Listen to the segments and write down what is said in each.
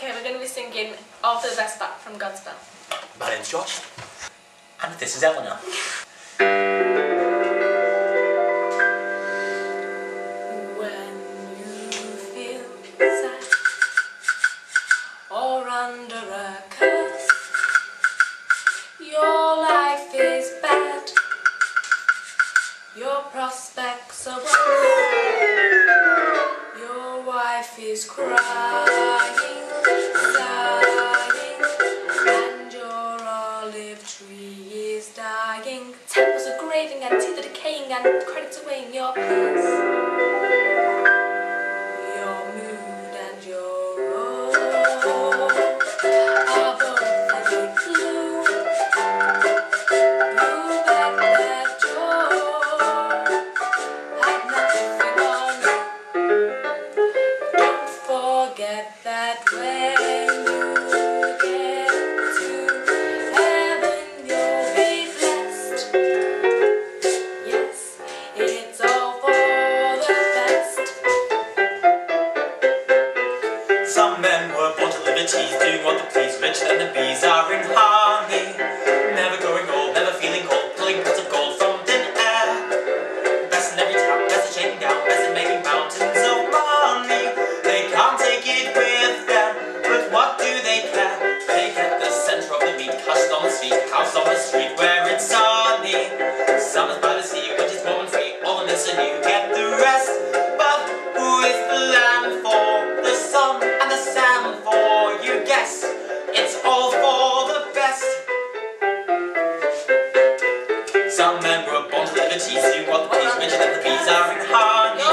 Okay, we're going to be singing All For The Best back from Godspell. My name's Josh, and this is Eleanor. When you feel sad or under a curse, your life is bad, your prospects are bad, your wife is crying. Temples are graving and teeth are decaying and credits away in your place. Your mood and your road are both in gloom. You bet that joy had nothing on you. Don't forget that when you get to heaven you'll be blessed. Some men were born to liberties, doing what they please, richer than the bees are in harmony. Never growing old, never feeling cold, pulling pots of gold from thin air. Best in every town, best at shaking down, best at making mountains of money. They can't take it with them, but what do they care? They get the centre of the meat, hushed on the street, house on the street where it's sunny. Summer's by the sea, winter's warm and free, all the missing you get the rest. But who is the land for? The sun and the sand for you, guess it's all for the best. Some men were born to liberties, doing what they please, richer than the bees are in harmony.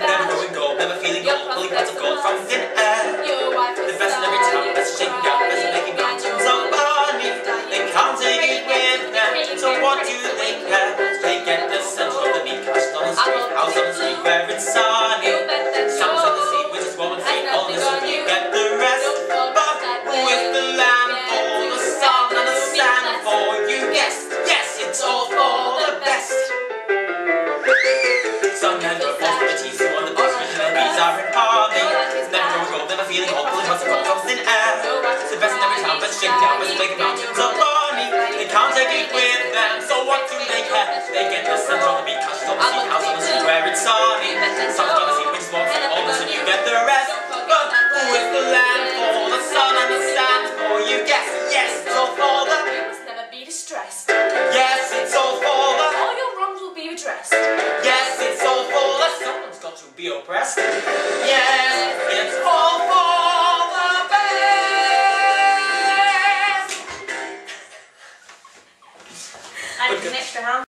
Never growing old, never feeling cold, pulling pots of gold from thin air. The best in every town, best at shaking down, best at making mountains of money. They can't take it with them, so what do they care? They get the scent of the meat, crushed on the street, house on the street where it's sunny. Summer's on the sea, winter's warm and free, all this and you get the rest. But who is the land for? The sun and the sand for you, guessed. Yes, it's all for the best. Some men are born to liberties, who are the best, richer than the bees are in harmony. Never growing old, never feeling old, pulling pots of gold from thin air. The best in every town, best shaking down, best making mountains of money. They can't take it with them, so what do they care? They get the sun on the beach, crushed on the sea, house on the street where it's sunny. Sun's on the sea, winter's warm, all this and you get the rest. But who is the land for? The sun and the sand for you, guess. Yes, it's all for the. You must never be distressed. Yes, it's all for the. All your wrongs will be redressed. Yes, it's all for the. Someone's got to be oppressed. Yes, it's all for. I need an extra hand.